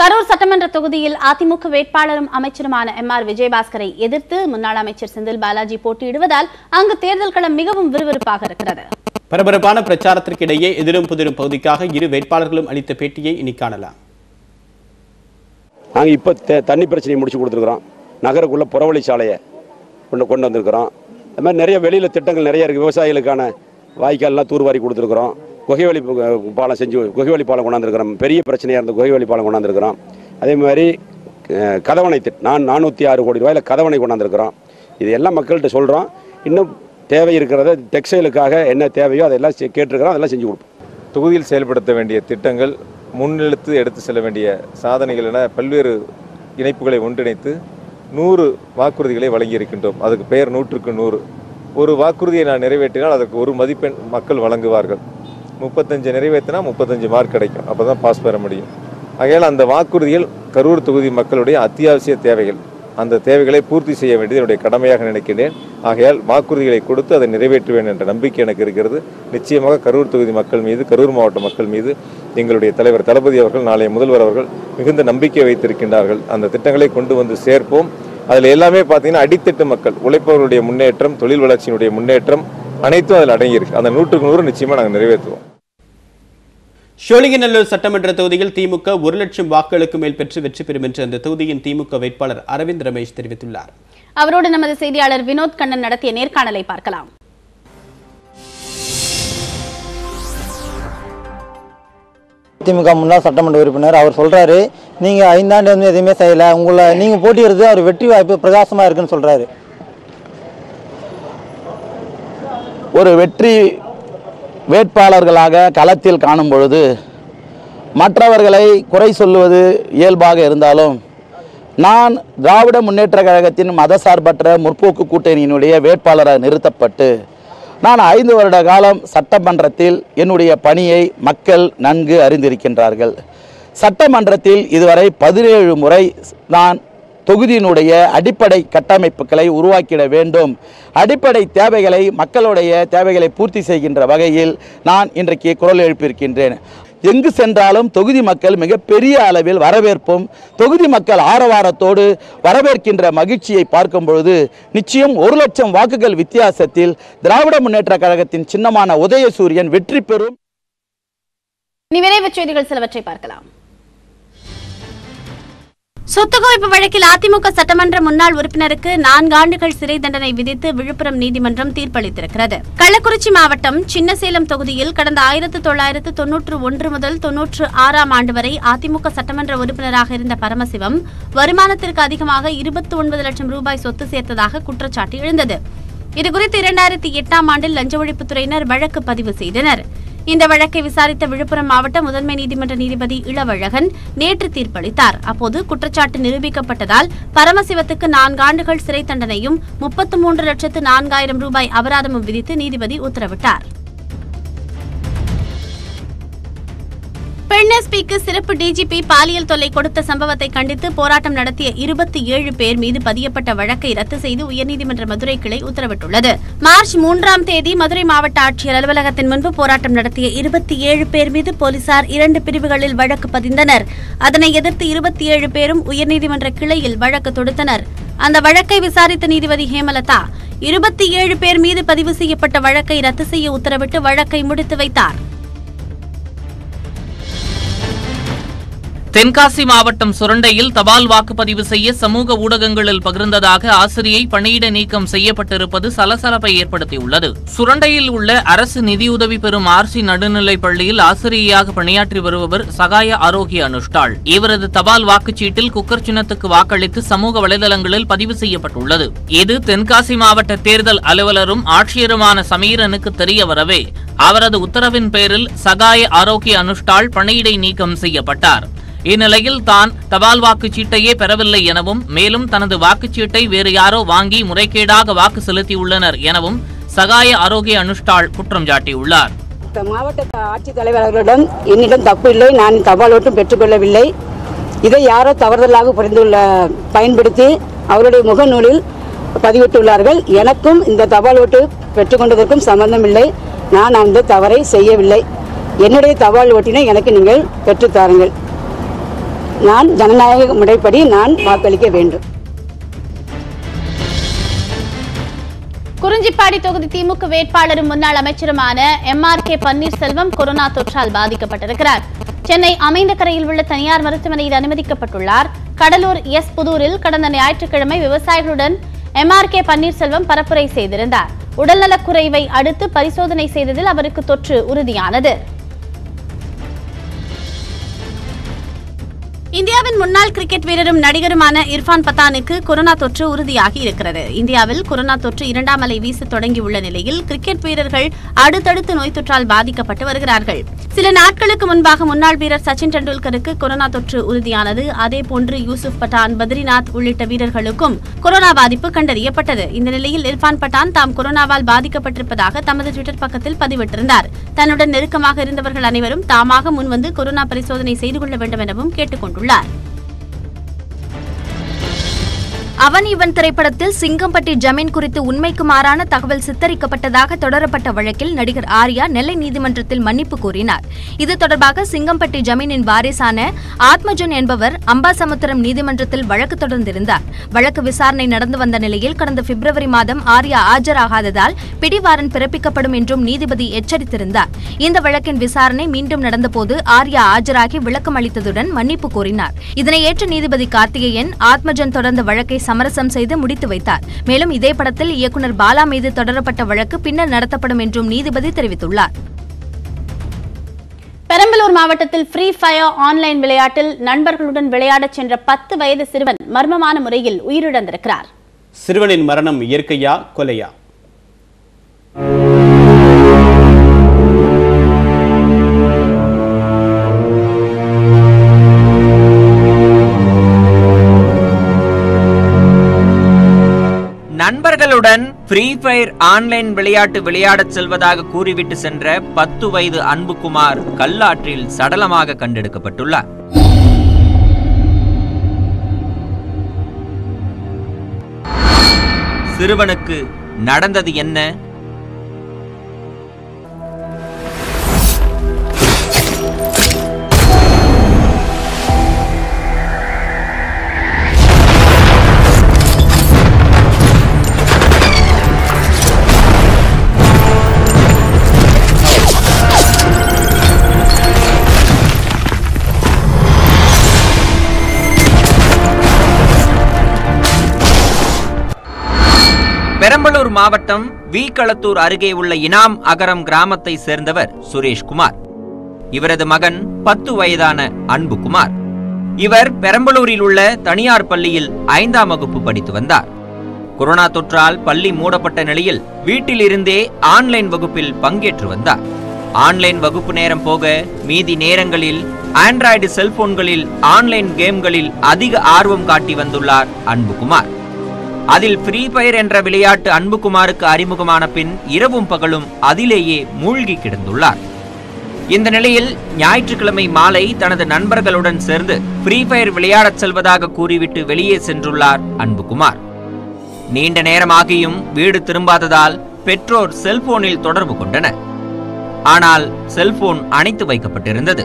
கரூர் சட்டமன்ற தொகுதியில் அதிமுக வேட்பாளரும் அமைச்சருமான எம் ஆர் விஜயபாஸ்கரை எதிர்த்து முன்னாள் அமைச்சர் செந்தில் பாலாஜி போட்டியிடுவதால் அங்கு தேர்தல் களம் மிகவும் விறுவிறுப்பாக இருக்கிறது. பரபரப்பான பிரச்சாரத்திற்கிடையே எதிரும் புதிரும் பகுதிக்காக இரு வேட்பாளர்களும் அளித்த பேட்டியை இனி காணலாம். நாங்கள் இப்போ தண்ணி பிரச்சனையை முடிச்சு கொடுத்துருக்குறோம், நகருக்குள்ள புறவழி சாலையை கொண்டு கொண்டு வந்திருக்கிறோம். அது மாதிரி நிறைய வெளியில் திட்டங்கள் நிறைய இருக்குது. விவசாயிகளுக்கான வாய்க்கால்லாம் தூர்வாரி கொடுத்துருக்குறோம். குகைவழி பாலம் செஞ்சு குகைவழி பாலம் கொண்டாந்துருக்கிறோம். பெரிய பிரச்சனையாக இருந்த குகைவழி பாலம் கொண்டாந்துருக்கிறோம். அதே மாதிரி கதவணை திட்ட நான் நானூற்றி ஆறு கோடி ரூபாயில் கதவணை கொண்டாந்துருக்கிறோம். இது எல்லாம் மக்கள்கிட்ட சொல்கிறோம். இன்னும் தேவை இருக்கிறத டெக்ஸ்டைலுக்காக என்ன தேவையோ அதெல்லாம் கேட்டிருக்கிறோம், அதெல்லாம் செஞ்சு கொடுப்போம். தொகுதியில் செயல்படுத்த வேண்டிய திட்டங்கள், முன்னெடுத்து எடுத்து செல்ல வேண்டிய சாதனைகள் என பல்வேறு இணைப்புகளை ஒன்றிணைத்து நூறு வாக்குறுதிகளை வழங்கியிருக்கின்றோம். அதுக்கு பெயர் நூற்றுக்கு நூறு. ஒரு வாக்குறுதியை நான் நிறைவேற்றினால் அதற்கு ஒரு மதிப்பெண் மக்கள் வழங்குவார்கள். முப்பத்தஞ்சு நிறைவேற்றினா முப்பத்தஞ்சு மார்க் கிடைக்கும். அப்போ தான் பாஸ் பெற முடியும். ஆகையால் அந்த வாக்குறுதிகள் கரூர் தொகுதி மக்களுடைய அத்தியாவசிய தேவைகள், அந்த தேவைகளை பூர்த்தி செய்ய வேண்டியது என்னுடைய கடமையாக நினைக்கின்றேன். ஆகையால் வாக்குறுதிகளை கொடுத்து அதை நிறைவேற்றுவேன் என்ற நம்பிக்கை எனக்கு இருக்கிறது. நிச்சயமாக கரூர் தொகுதி மக்கள் மீது, கரூர் மாவட்ட மக்கள் மீது எங்களுடைய தலைவர் தளபதி அவர்கள், நாளைய முதல்வர் அவர்கள் மிகுந்த நம்பிக்கை வைத்திருக்கின்றார்கள். அந்த திட்டங்களை கொண்டு வந்து சேர்ப்போம். அதில் எல்லாமே பார்த்தீங்கன்னா அடித்தட்டு மக்கள், உழைப்பவர்களுடைய முன்னேற்றம், தொழில் வளர்ச்சியினுடைய முன்னேற்றம் அனைத்தும் அதில் அடங்கியிருக்கு. அந்த நூற்றுக்கு நூறு நிச்சயமாக நாங்கள் நிறைவேற்றுவோம். சோழிங்கநல்லூர் சட்டமன்ற தொகுதியில் திமுக ஒரு லட்சம் வாக்குகளுக்கு மேல் பெற்று வெற்றி பெறும் என்று அந்த தொகுதியின் திமுக வேட்பாளர் அரவிந்த் ரமேஷ் தெரிவித்துள்ளார். அவரோடு நமது செய்தியாளர் வினோத் கண்ணன் நடத்திய நேர்காணலை பார்க்கலாம். திமுக முன்னாள் சட்டமன்ற உறுப்பினர் அவர் சொல்றாரு, நீங்க ஐந்தாண்டு வந்து எதுவுமே செய்யல, உங்களை நீங்க போட்டியிடுறது அவர் வெற்றி வாய்ப்பு பிரகாசமா இருக்குன்னு சொல்றாரு. ஒரு வெற்றி வேட்பாளர்களாக களத்தில் காணும் பொழுது மற்றவர்களை குறை சொல்லுவது இயல்பாக இருந்தாலும், நான் திராவிட முன்னேற்ற கழகத்தின் மதசார்பற்ற முற்போக்கு கூட்டணியினுடைய வேட்பாளராக நிறுத்தப்பட்டு நான் ஐந்து வருட காலம் சட்டமன்றத்தில் என்னுடைய பணியை மக்கள் நன்கு அறிந்திருக்கின்றார்கள். சட்டமன்றத்தில் இதுவரை பதினேழு முறை நான் தொகுதியினுடைய அடிப்படை கட்டமைப்புகளை உருவாக்கிட வேண்டும், அடிப்படை தேவைகளை மக்களுடைய தேவைகளை பூர்த்தி செய்கின்ற வகையில் நான் இன்றைக்கு குரல் எழுப்பியிருக்கின்றேன். எங்கு சென்றாலும் தொகுதி மக்கள் மிகப்பெரிய அளவில் வரவேற்பும் தொகுதி மக்கள் ஆரவாரத்தோடு வரவேற்கின்ற மகிழ்ச்சியை பார்க்கும் பொழுது நிச்சயம் ஒரு லட்சம் வாக்குகள் வித்தியாசத்தில் திராவிட முன்னேற்றக் கழகத்தின் சின்னமான உதயசூரியன் வெற்றி பெறும். நிறைவு செய்திகள் சிலவற்றை பார்க்கலாம். சொத்து குவிப்பு வழக்கில் அதிமுக சட்டமன்ற முன்னாள் உறுப்பினருக்கு நான்கு ஆண்டுகள் சிறை தண்டனை விதித்து விழுப்புரம் நீதிமன்றம் தீர்ப்பளித்திருக்கிறது. கள்ளக்குறிச்சி மாவட்டம் சின்னசேலம் தொகுதியில் கடந்த ஆயிரத்து தொள்ளாயிரத்து தொன்னூற்று ஒன்று முதல் தொன்னூற்று ஆறாம் ஆண்டு வரை அதிமுக சட்டமன்ற உறுப்பினராக இருந்த பரமசிவம் வருமானத்திற்கு அதிகமாக இருபத்தி ஒன்பது லட்சம் ரூபாய் சொத்து சேர்த்ததாக குற்றச்சாட்டு எழுந்தது. இதுகுறித்து இரண்டாயிரத்தி எட்டாம் ஆண்டில் லஞ்ச ஒழிப்புத்துறையினர் வழக்கு பதிவு செய்தனர். இந்த வழக்கை விசாரித்த விழுப்புரம் மாவட்ட முதன்மை நீதிமன்ற நீதிபதி இளவழகன் நேற்று தீர்ப்பளித்தார். அப்போது குற்றச்சாட்டு நிரூபிக்கப்பட்டதால் பரமசிவத்துக்கு நான்கு ஆண்டுகள் சிறை தண்டனையும் முப்பத்தி மூன்று லட்சத்து நான்காயிரம் ரூபாய் அபராதமும் விதித்து நீதிபதி உத்தரவிட்டார். பெண் எஸ்பிக்கு சிறப்பு டிஜிபி பாலியல் தொல்லை கொடுத்த சம்பவத்தை கண்டித்து போராட்டம் நடத்திய இருபத்தி ஏழு பேர் மீது பதியப்பட்ட வழக்கை ரத்து செய்து உயர்நீதிமன்ற மதுரை கிளை உத்தரவிட்டுள்ளது. மார்ச் மூன்றாம் தேதி மதுரை மாவட்ட ஆட்சியர் அலுவலகத்தின் முன்பு போராட்டம் நடத்திய இருபத்தி ஏழு பேர் மீது போலீசார் இரண்டு பிரிவுகளில் வழக்கு பதிந்தனர். அதனை எதிர்த்து இருபத்தி ஏழு பேரும் உயர்நீதிமன்ற கிளையில் வழக்கு தொடுத்தனர். அந்த வழக்கை விசாரித்த நீதிபதி ஹேமலதா இருபத்தி ஏழு பேர் மீது பதிவு செய்யப்பட்ட வழக்கை ரத்து செய்ய உத்தரவிட்டு வழக்கை முடித்து வைத்தார். தென்காசி மாவட்டம் சுரண்டையில் தபால் வாக்குப்பதிவு செய்ய சமூக ஊடகங்களில் பகிர்ந்ததாக ஆசிரியை பணியிட நீக்கம் செய்யப்பட்டிருப்பது சலசலப்பை ஏற்படுத்தியுள்ளது. சுரண்டையில் உள்ள அரசு நிதியுதவி பெறும் ஆர்சி நடுநிலைப் பள்ளியில் ஆசிரியையாக பணியாற்றி வருபவர் சகாய ஆரோக்கிய அனுஷ்டாள். இவரது தபால் வாக்குச்சீட்டில் குக்கர் சின்னத்துக்கு வாக்களித்து சமூக வலைதளங்களில் பதிவு செய்யப்பட்டுள்ளது. இது தென்காசி மாவட்ட தேர்தல் அலுவலரும் ஆட்சியருமான சமீரனுக்கு தெரிய வரவே அவரது உத்தரவின் பேரில் சகாய ஆரோக்கிய அனுஷ்டாள் பணியிடை நீக்கம் செய்யப்பட்டார். இந்நிலையில் தான் தபால் வாக்குச்சீட்டையே பெறவில்லை எனவும் மேலும் தனது வாக்குச்சீட்டை வேறு யாரோ வாங்கி முறைகேடாக வாக்கு செலுத்தியுள்ளனர் எனவும் சகாய ஆரோக்கிய அனுஷ்டாள் குற்றம் சாட்டியுள்ளார். மாவட்ட ஆட்சித்தலைவர் அவர்களிடம் என்னிடம் தப்பு இல்லை, நான் தபால் ஓட்டும் பெற்றுக்கொள்ளவில்லை, இதை யாரோ தவறுதலாக புரிந்துள்ள பயன்படுத்தி அவருடைய முகநூலில் பதிவிட்டுள்ளார்கள். எனக்கும் இந்த தபால் ஓட்டு பெற்றுக்கொண்டதற்கும் சம்பந்தம் இல்லை, நான் அந்த தவறை செய்யவில்லை, என்னுடைய தபால் ஓட்டினை எனக்கு நீங்கள் பெற்றுத்தாருங்கள், நான் ஜனநாயக முறைப்படி நான் வாக்களிக்க வேண்டும். குறிஞ்சிப்பாடி தொகுதி திமுக வேட்பாளரும் முன்னாள் அமைச்சருமான M R K Panneerselvam corona தொற்றால் பாதிக்கப்பட்டிருக்கிறார். சென்னை அமைந்தகரையில் உள்ள தனியார் மருத்துவமனையில் அனுமதிக்கப்பட்டுள்ளார். கடலூர் எஸ் புதூரில் கடந்த ஞாயிற்றுக்கிழமை விவசாயிகளுடன் எம் ஆர் கே பன்னீர்செல்வம் பரப்புரை செய்திருந்தார். உடல்நலக்குறைவை அடுத்து பரிசோதனை செய்ததில் அவருக்கு தொற்று உறுதியானது. இந்தியாவின் முன்னாள் கிரிக்கெட் வீரரும் நடிகருமான இர்ஃபான் பத்தானுக்கு கொரோனா தொற்று உறுதியாகி இருக்கிறது. இந்தியாவில் கொரோனா தொற்று இரண்டாம் அலை வீச தொடங்கியுள்ள நிலையில் கிரிக்கெட் வீரர்கள் அடுத்தடுத்து நோய் தொற்றால் பாதிக்கப்பட்டு வருகிறார்கள். சில நாட்களுக்கு முன்பாக முன்னாள் வீரர் சச்சின் டெண்டுல்கருக்கு கொரோனா தொற்று உறுதியானது. அதேபோன்று யூசுப் பட்டான், பத்ரிநாத் உள்ளிட்ட வீரர்களுக்கும் கொரோனா பாதிப்பு கண்டறியப்பட்டது. இந்த நிலையில் இர்ஃபான் பட்டான் தாம் கொரோனாவால் பாதிக்கப்பட்டிருப்பதாக தமது ட்விட்டர் பக்கத்தில் பதிவிட்டிருந்தார். தன்னுடன் நெருக்கமாக இருந்தவர்கள் அனைவரும் தாமாக முன்வந்து கொரோனா பரிசோதனை செய்து கொள்ள வேண்டும் எனவும் கேட்டுக் கொண்டுள்ளார். அவன் இவன் திரைப்படத்தில் சிங்கம்பட்டி ஜமீன் குறித்து உண்மைக்கு மாறான தகவல் சித்தரிக்கப்பட்டதாக தொடரப்பட்ட வழக்கில் நடிகர் ஆர்யா நெல்லை நீதிமன்றத்தில் மன்னிப்பு கோரினார். இது தொடர்பாக சிங்கம்பட்டி ஜமீனின் வாரிசான ஆத்மஜன் என்பவர் அம்பாசமுத்திரம் நீதிமன்றத்தில் வழக்கு தொடர்ந்திருந்தார். வழக்கு விசாரணை நடந்து வந்த நிலையில் கடந்த பிப்ரவரி மாதம் ஆர்யா ஆஜராகாததால் பிடிவாரன் பிறப்பிக்கப்படும் என்றும் நீதிபதி எச்சரித்திருந்தார். இந்த வழக்கின் விசாரணை மீண்டும் நடந்தபோது ஆர்யா ஆஜராகி விளக்கம் அளித்ததுடன் மன்னிப்பு கோரினார். இதனை ஏற்ற நீதிபதி கார்த்திகேயன் ஆத்மஜன் தொடர்ந்த வழக்கை சமரசம் செய்து முடித்து வைத்தார். மேலும் இதே படத்தில் இயக்குநர் பாலா மீது தொடரப்பட்ட வழக்கு பின்னர் நடத்தப்படும் என்றும் நீதிபதி தெரிவித்துள்ளார். பெரம்பலூர் மாவட்டத்தில் ஃப்ரீ ஃபயர் ஆன்லைன் விளையாட்டில் நண்பர்களுடன் விளையாடச் சென்ற பத்து வயது சிறுவன் மர்மமான முறையில் உயிரிழந்திருக்கிறார். சிறுவனின் மரணம் இயற்கையா கொலையா? நண்பர்களுடன் ஃப்ரீ ஃபயர் ஆன்லைன் விளையாட்டு விளையாடச் செல்வதாக கூறிவிட்டு சென்ற பத்து வயது அன்புகுமார் கல்லாற்றில் சடலமாக கண்டெடுக்கப்பட்டுள்ளார். சிறுவனுக்கு நடந்தது என்ன? மாவட்டம் வீக்களத்தூர் அருகே உள்ள இனாம் அகரம் கிராமத்தை சேர்ந்தவர் சுரேஷ்குமார். இவரது மகன் பத்து வயதான அன்புகுமார். இவர் பெரம்பலூரில் உள்ள தனியார் பள்ளியில் ஐந்தாம் வகுப்பு படித்து வந்தார். கொரோனா தொற்றால் பள்ளி மூடப்பட்ட நிலையில் வீட்டிலிருந்தே ஆன்லைன் வகுப்பில் பங்கேற்று வந்தார். ஆன்லைன் வகுப்பு நேரம் போக மீதி நேரங்களில் ஆண்ட்ராய்டு செல்போன்களில் ஆன்லைன் கேம்களில் அதிக ஆர்வம் காட்டி வந்துள்ளார் அன்புகுமார். அதில் ஃப்ரீ ஃபயர் என்ற விளையாட்டு அன்புகுமாருக்கு அறிமுகமான பின் இரவும் பகலும் அதிலேயே மூழ்கி கிடந்துள்ளார். இந்த நிலையில் ஞாயிற்றுக்கிழமை மாலை தனது நண்பர்களுடன் சேர்ந்து ஃப்ரீ ஃபயர் விளையாடச் செல்வதாக கூறிவிட்டு வெளியே சென்றுள்ளார் அன்புகுமார். நீண்ட நேரமாகியும் வீடு திரும்பாததால் பெற்றோர் செல்போனில் தொடர்பு கொண்டனர். ஆனால் செல்போன் அணைத்து வைக்கப்பட்டிருந்தது.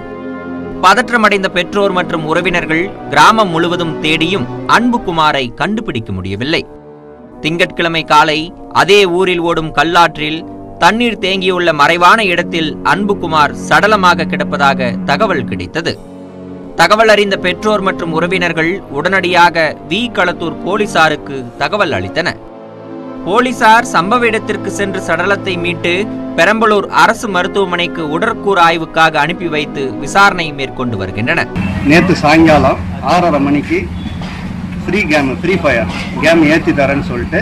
பதற்றமடைந்த பெற்றோர் மற்றும் உறவினர்கள் கிராமம் முழுவதும் தேடியும் அன்புகுமாரை கண்டுபிடிக்க முடியவில்லை. திங்கட்கிழமை காலை அதே ஊரில் ஓடும் கல்லாற்றில் தண்ணீர் தேங்கியுள்ள மறைவான இடத்தில் அன்புகுமார் சடலமாக கிடப்பதாக தகவல் கிடைத்தது. தகவல் அறிந்த பெற்றோர் மற்றும் உறவினர்கள் உடனடியாக வி களத்தூர் போலீசாருக்கு தகவல் அளித்தனர். போலீசார் சம்பவ இடத்திற்கு சென்று சடலத்தை மீட்டு பெரம்பலூர் அரசு மருத்துவமனைக்கு உடற்கூறு ஆய்வுக்காக அனுப்பி வைத்து விசாரணை மேற்கொண்டு வருகின்றனர். நேற்று சாயங்காலம் ஆறரை மணிக்கு free game free fire game ஏற்றி தரேன்னு சொல்லிட்டு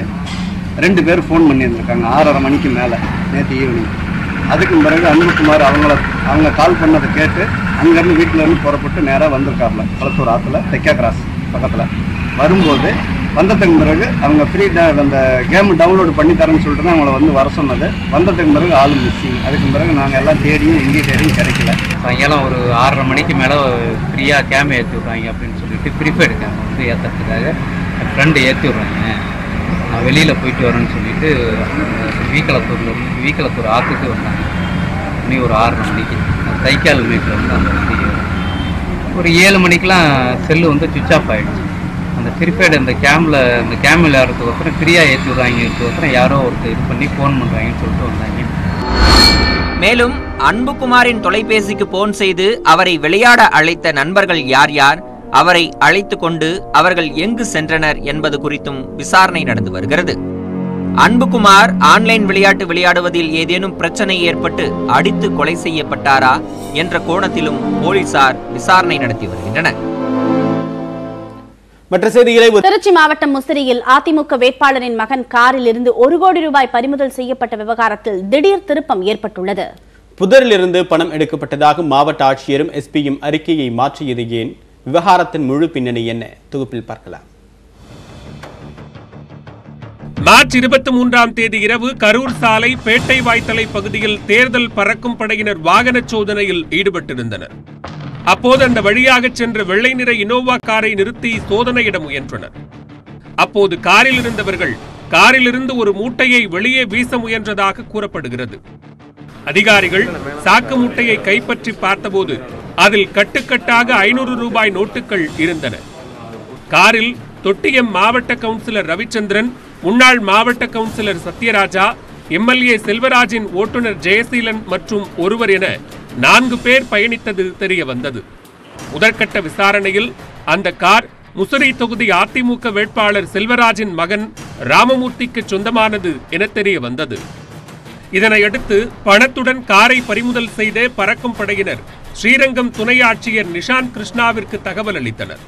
ரெண்டு பேர் ஃபோன் பண்ணியிருந்துருக்காங்க ஆறரை மணிக்கு மேலே நேற்று ஈவினிங். அதுக்கு பிறகு அன்புகுமார் அவங்கள அவங்க கால் பண்ணதை கேட்டு அங்கேருந்து வீட்டிலேருந்து புறப்பட்டு நேராக வந்திருக்காப்புல களத்தூர் ஆற்றுல தெக்கா கிராஸ் பக்கத்தில். வரும்போது வந்ததுக்கு பிறகு அவங்க ஃப்ரீ அந்த கேம் டவுன்லோடு பண்ணி தரேன்னு சொல்லிட்டு அவங்கள வந்து வர சொன்னது. வந்ததுக்கு பிறகு ஆள் மிஸ்ஸிங். அதுக்கு பிறகு நாங்கள் எல்லாம் தேடியும் எங்கேயும் தேடியும் கிடைக்கல. சாயங்காலம் ஒரு ஆறரை மணிக்கு மேலே ஃப்ரீயாக கேம் ஏற்றி விட்றாங்க அப்படின்னு சொல்லிட்டு ப்ரீபெய்டு கேம் வந்து ஏற்றுறதுக்காக என் ஃப்ரெண்டு ஏற்றி விட்றாங்க, நான் வெளியில் போயிட்டு வரேன்னு சொல்லிட்டு வீக்களத்தூரில் வீக்களத்தூர் ஆற்றுக்கு வந்தாங்க. மணி ஒரு ஆறரை மணிக்கு சைக்கால் வீட்டில் வந்து அந்த வந்து ஒரு ஏழு மணிக்கெலாம் செல்லு வந்து சுவிட்ச் ஆஃப் ஆகிடுச்சு. அந்த ஃப்ரீஃபயர் அந்த கேமில் அந்த கேம் விளையாடுறதுக்கு அப்புறம் ஃப்ரீயாக ஏற்றி விடுறாங்கிறதுக்கு அப்புறம் யாரோ ஒருத்தர் இது பண்ணி ஃபோன் பண்ணுறாங்கன்னு சொல்லிட்டு வந்தாங்க. மேலும் அன்புகுமாரின் தொலைபேசிக்கு ஃபோன் செய்து அவரை விளையாட அழைத்த நண்பர்கள் யார் யார், அவரை அழைத்து கொண்டு அவர்கள் எங்கு சென்றனர் என்பது குறித்தும் விசாரணை நடந்து வருகிறது. அன்புகுமார் ஆன்லைன் விளையாட்டு விளையாடுவதில் ஏதேனும் பிரச்சனை ஏற்பட்டு அடித்து கொலை செய்யப்பட்டாரா என்ற கோணத்திலும் போலீசார் விசாரணை நடத்தி வருகின்றனர். திருச்சி மாவட்டம் முசிறியில் அதிமுக வேட்பாளரின் மகன் காரில் இருந்து ஒரு கோடி ரூபாய் பறிமுதல் செய்யப்பட்ட விவகாரத்தில் திடீர் திருப்பம் ஏற்பட்டுள்ளது. புதரிலிருந்து பணம் எடுக்கப்பட்டதாக மாவட்ட ஆட்சியரும் எஸ்பியும் அறிக்கையை மாற்றியது ஏன்? விவகாரத்தின் முழு பின்னணி என்ன? தொகுப்பில் பார்க்கலாம். மார்ச் இருபத்தி மூன்றாம் தேதி இரவு கரூர் சாலை பேட்டை வாய்த்தலை பகுதியில் தேர்தல் பறக்கும் படையினர் வாகன சோதனையில் ஈடுபட்டிருந்தனர். அப்போது அந்த வழியாக சென்ற வெள்ளை நிற இனோவா காரை நிறுத்தி சோதனையிட முயன்றனர். அப்போது காரில் இருந்தவர்கள் காரிலிருந்து ஒரு மூட்டையை வெளியே வீச முயன்றதாக கூறப்படுகிறது. அதிகாரிகள் சாக்கு மூட்டையை கைப்பற்றி பார்த்தபோது அதில் கட்டுக்கட்டாக ஐநூறு ரூபாய் நோட்டுகள் இருந்தன. காரில் தொட்டியம் மாவட்ட கவுன்சிலர் ரவிச்சந்திரன், முன்னாள் மாவட்ட கவுன்சிலர் சத்யராஜா, எம்எல்ஏ செல்வராஜின் ஓட்டுநர் ஜெயசீலன் மற்றும் ஒருவர் என நான்கு பேர் பயணித்தது தெரிய வந்தது. முதற்கட்ட விசாரணையில் அந்த கார் முசிறி தொகுதி அதிமுக வேட்பாளர் செல்வராஜின் மகன் ராமமூர்த்திக்கு சொந்தமானது என தெரிய வந்தது. இதனையடுத்து பணத்துடன் காரை பறிமுதல் செய்த பறக்கும் படையினர் ஸ்ரீரங்கம் துணை ஆட்சியர் நிஷாந்த் கிருஷ்ணாவிற்கு தகவல் அளித்தனர்.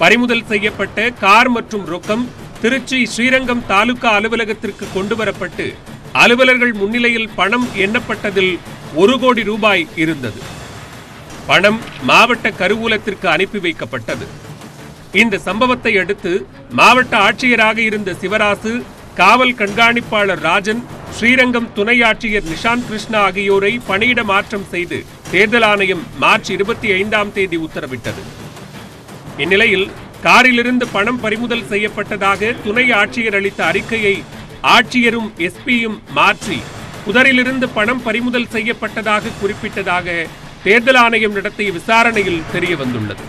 பறிமுதல் செய்யப்பட்ட கார் மற்றும் ரொக்கம் திருச்சி ஸ்ரீரங்கம் தாலுகா அலுவலகத்திற்கு கொண்டு வரப்பட்டு அலுவலர்கள் முன்னிலையில் பணம் எண்ணப்பட்டதில் ஒரு கோடி ரூபாய் இருந்தது. பணம் மாவட்ட கருவூலத்திற்கு அனுப்பி வைக்கப்பட்டது. இந்த சம்பவத்தை அடுத்து மாவட்ட ஆட்சியராக இருந்த சிவராசு, காவல் கண்காணிப்பாளர் ராஜன், ஸ்ரீரங்கம் துணை ஆட்சியர் நிஷாந்த் கிருஷ்ணா ஆகியோரை பணியிட மாற்றம் செய்து தேர்தல் ஆணையம் மார்ச் இருபத்தி ஐந்தாம் தேதி உத்தரவிட்டது. இந்நிலையில் காரிலிருந்து பணம் பறிமுதல் செய்யப்பட்டதாக துணை ஆட்சியர் அளித்த அறிக்கையை ஆட்சியரும் எஸ்பியும் மாற்றி புதரிலிருந்து பணம் பறிமுதல் செய்யப்பட்டதாக குறிப்பிட்டதாக தேர்தல் ஆணையம் நடத்திய விசாரணையில் தெரிய வந்துள்ளது.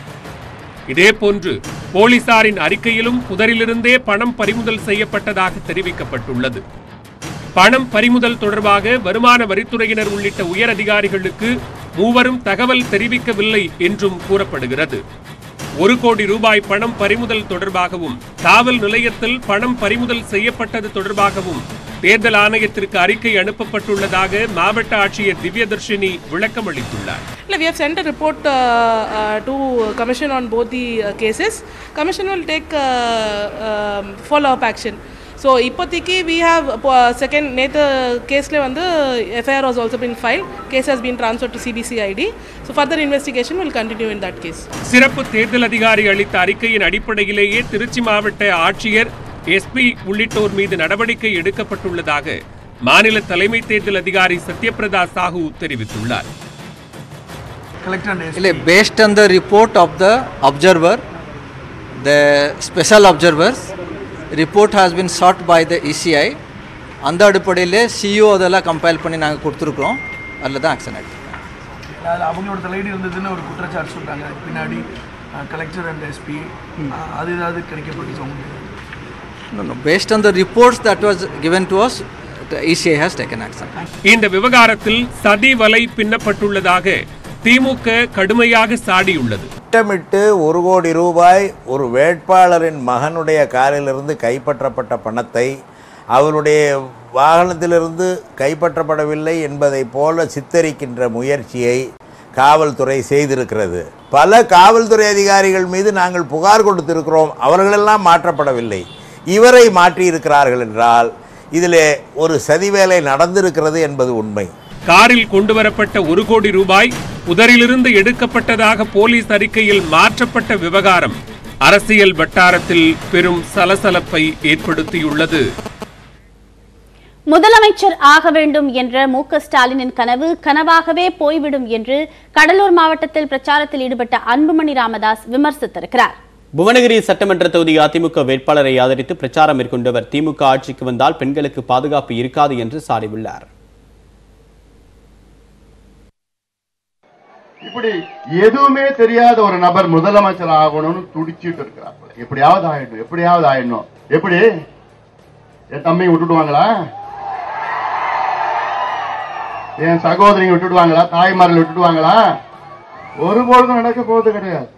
இதேபோன்று போலீசாரின் அறிக்கையிலும் புதரிலிருந்தே பணம் பறிமுதல் செய்யப்பட்டதாக தெரிவிக்கப்பட்டுள்ளது. பணம் பறிமுதல் தொடர்பாக வருமான வரித்துறையினர் உள்ளிட்ட உயர் அதிகாரிகளுக்கு மூவரும் தகவல் தெரிவிக்கவில்லை என்றும் கூறப்படுகிறது. ஒரு கோடி ரூபாய் பணம் பறிமுதல் தொடர்பாகவும் காவல் நிலையத்தில் பணம் பறிமுதல் செய்யப்பட்டது தொடர்பாகவும் தேர்தல் ஆணையத்திற்கு அறிக்கை அனுப்பப்பட்டுள்ளதாக மாவட்ட ஆட்சியர் திவ்யதர்ஷினி விளக்கம் அளித்துள்ளார். We have sent a report uh, uh, to Commission on both the uh, cases. Commission will take uh, uh, follow-up action. So, Ipatiki, we have uh, second Netha case le the F I R has also been filed. Case has been transferred to C B C I D. So, further investigation will continue in that case. சிறப்பு தேர்தல் அதிகாரி அளித்த அறிக்கையின் அடிப்படையிலேயே திருச்சி மாவட்ட ஆட்சியர் SP உள்ளிட்டோர் மீது நடவடிக்கை எடுக்கப்பட்டுள்ளதாக மாநில தலைமை தேர்தல் அதிகாரி சத்யபிரதா சாஹூ தெரிவித்துள்ளார். Based on the report of the observer, the special observers, report has been sought by the E C I. And the C E O is compiled by the C E O. That's the action. No, no. Based on the reports that was given to us, the E C I has taken action. In the Vivagarathil, Sadi Valai Pinnapatulladage. திமுக கடுமையாக சாடியுள்ளது. திட்டமிட்டு ஒரு கோடி ரூபாய் ஒரு வேட்பாளரின் மகனுடைய காரிலிருந்து கைப்பற்றப்பட்ட பணத்தை அவருடைய வாகனத்திலிருந்து கைப்பற்றப்படவில்லை என்பதை போல சித்தரிக்கின்ற முயற்சியை காவல்துறை செய்திருக்கிறது. பல காவல்துறை அதிகாரிகள் மீது நாங்கள் புகார் கொடுத்திருக்கிறோம், அவர்களெல்லாம் மாற்றப்படவில்லை. இவரை மாற்றியிருக்கிறார்கள் என்றால் இதிலே ஒரு சதிவேலை நடந்திருக்கிறது என்பது உண்மை. காரில் கொண்டுவரப்பட்ட ஒரு கோடி ரூபாய் உதரிலிருந்து எடுக்கப்பட்டதாக போலீஸ் அறிக்கையில் மாற்றப்பட்ட விவகாரம் அரசியல் வட்டாரத்தில் பெரும் சலசலப்பை ஏற்படுத்தியுள்ளது. முதலமைச்சர் ஆக வேண்டும் என்ற மு க ஸ்டாலினின் கனவு கனவாகவே போய்விடும் என்று கடலூர் மாவட்டத்தில் பிரச்சாரத்தில் ஈடுபட்ட அன்புமணி ராமதாஸ் விமர்சித்திருக்கிறார். புவனகிரி சட்டமன்ற தொகுதி அதிமுக வேட்பாளரை ஆதரித்து பிரச்சாரம் மேற்கொண்டவர் திமுக ஆட்சிக்கு வந்தால் பெண்களுக்கு பாதுகாப்பு இருக்காது என்று சாடியுள்ளார். இப்படி எதுவுமே தெரியாத ஒரு நபர் முதலமைச்சர் ஆகணும்னு துடிச்சிட்டு இருக்கிறாப்புல. எப்படியாவது ஆயிடும் எப்படியாவது ஆயிடணும் எப்படி என் தம்பி விட்டுடுவாங்களா, என் சகோதரிங்க விட்டுடுவாங்களா, தாய்மார்கள் விட்டுடுவாங்களா? ஒருபோதும் நடக்க போவது கிடையாது.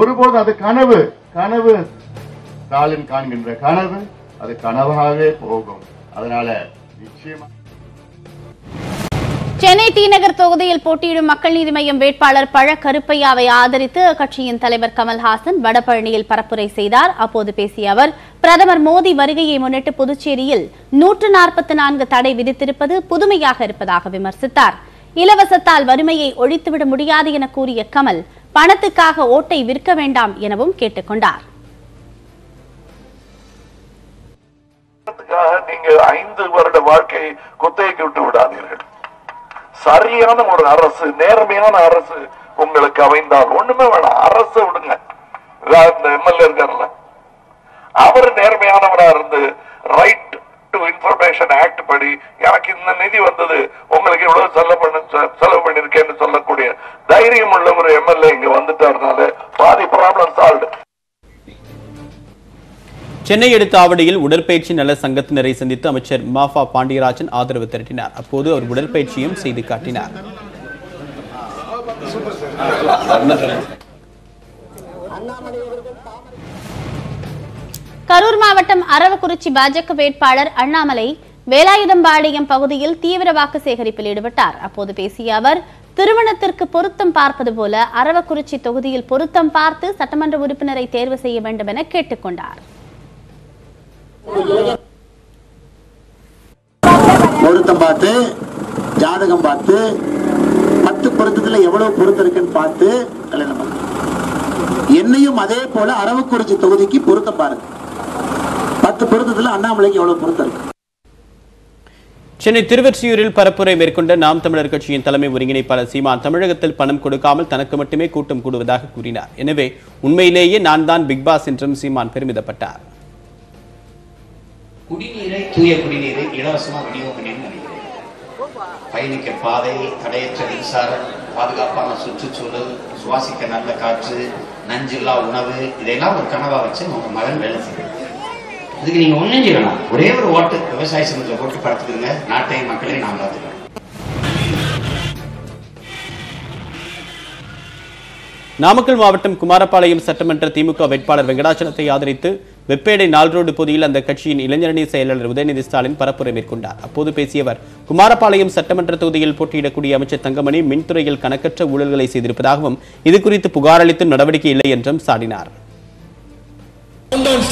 ஒருபோதும் அது கனவு கனவு ஸ்டாலின் காண்கின்ற கனவு அது கனவாகவே போகும். அதனால நிச்சயமா சென்னை தீநகர் தொகுதியில் போட்டியிடும் மக்கள் நீதி மய்யம் வேட்பாளர் பழ கருப்பையாவை ஆதரித்து கட்சியின் தலைவர் கமல்ஹாசன் வடபழனியில் பரப்புரை செய்தார். அப்போது பேசிய அவர் பிரதமர் மோடி வருகையை முன்னிட்டு புதுச்சேரியில் நூற்று நாற்பத்தி நான்கு தடை விதித்திருப்பது புதுமையாக இருப்பதாக விமர்சித்தார். இலவசத்தால் வறுமையை ஒழித்துவிட முடியாது என கூறிய கமல் பணத்துக்காக ஓட்டை விற்க வேண்டாம் எனவும் கேட்டுக்கொண்டார். சரியான ஒரு அரசு, நேர்மையான அரசு உங்களுக்கு அமைந்தால் ஒண்ணுமே வேணாம், அரசு விடுங்க. எம்எல்ஏ இருக்கார்ல, அவர் நேர்மையானவரா இருந்து ரைட் டு இன்ஃபர்மேஷன் ஆக்ட் படி எனக்கு இந்த நிதி வந்தது, உங்களுக்கு இவ்வளவு செலவு பண்ணிருக்கேன்னு சொல்லக்கூடிய தைரியம் உள்ள ஒரு எம்எல்ஏ இங்க வந்துட்டாருனால பாதி ப்ராப்ளம் சால்வ். சென்னை எடுத்த ஆவடியில் உடற்பயிற்சி நல சங்கத்தினரை சந்தித்து அமைச்சர் மாஃபா பாண்டியராஜன் ஆதரவு திரட்டினார். அப்போது அவர் உடற்பயிற்சியும் செய்து காட்டினார். கரூர் மாவட்டம் அரவக்குறிச்சி பாஜக வேட்பாளர் அண்ணாமலை வேலாயுதம்பாளையம் பகுதியில் தீவிர வாக்கு சேகரிப்பில் ஈடுபட்டார். அப்போது பேசிய அவர் திருமணத்திற்கு பொருத்தம் பார்ப்பது போல அரவக்குறிச்சி தொகுதியில் பொருத்தம் பார்த்து சட்டமன்ற உறுப்பினரை தேர்வு செய்ய வேண்டும் என கேட்டுக்கொண்டார். பொருத்தம் பார்த்து ஜாதகம் பார்த்து பத்து பொருத்தத்துல எவ்வளவு பொருத்தம் இருக்குன்னு பார்த்து கல்யாணம் பண்ணு. என்னையும் அதே போல அரவக்குறிச்சி தொகுதிக்கு பொருத்தம் பாருங்க, பத்து பொருத்தத்துல அண்ணாமலைக்கு எவ்வளவு பொருத்தம் இருக்கு. சென்னை திருவெற்றியூரில் பரப்புரை மேற்கொண்ட நாம் தமிழர் கட்சியின் தலைமை ஒருங்கிணைப்பாளர் சீமான் தமிழகத்தில் பணம் கொடுக்காமல் தனக்கு மட்டுமே கூட்டம் கூடுவதாக கூறினார். எனவே உண்மையிலேயே நான் தான் பிக் பாஸ் என்றும் சீமான் பெருமிதப்பட்டார். குடிநீரை தூய குடிநீரை இலவசமாக விநியோகம் பண்ணிடுன்னு நினைக்கிறேன். பயணிக்க பாதை, தடையற்ற மின்சாரம், பாதுகாப்பான சுற்றுச்சூழல், சுவாசிக்க நல்ல காற்று, நஞ்சில்லா உணவு, இதெல்லாம் ஒரு கனவாக வச்சு உங்கள் மகன் வேலை செய்யணும். இதுக்கு நீங்கள் ஒன்றும் செய்யலாம், ஒரே ஒரு ஓட்டு விவசாய சமூகத்தில் போட்டு பார்த்துக்குங்க, நாட்டையும் மக்களையும் நாம் பார்த்துக்கலாம். நாமக்கல் மாவட்டம் குமாரபாளையம் சட்டமன்ற திமுக வேட்பாளர் வெங்கடாச்சலத்தை ஆதரித்து வெப்பேடை நாள் ரோடு பகுதியில் அந்த கட்சியின் இளைஞரணி செயலாளர் உதயநிதி ஸ்டாலின் பரப்புரை மேற்கொண்டார். அப்போது பேசியவர், குமாரபாளையம் சட்டமன்ற தொகுதியில் போட்டியிடக்கூடிய அமைச்சர் தங்கமணி மின்துறையில் கணக்கற்ற ஊழல்களை செய்திருப்பதாகவும் இது குறித்து புகார் அளித்தும் நடவடிக்கை இல்லை என்றும் சாடினார். தங்கமணி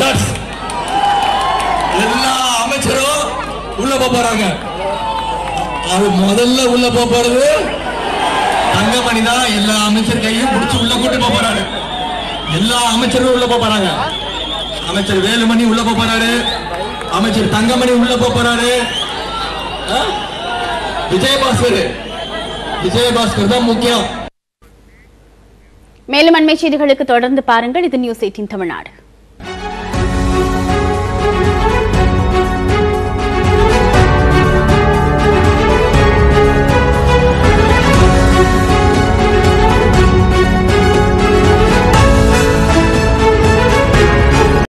தான் எல்லா அமைச்சர் கையும் பிடிச்சு உள்ள கூட்டி போறாரு. எல்லா அமைச்சரும் உள்ள போறாங்க. அமைச்சர் வேலுமணி உள்ள போறாரு, அமைச்சர் தங்கமணி உள்ள போறாரு, விஜயபாஸ்கர் விஜயபாஸ்கர் தான் முக்கியம். மேலும் அண்மை செய்திகளுக்கு தொடர்ந்து பாருங்கள். இது நியூஸ் எய்ட்டீன் தமிழ்நாடு.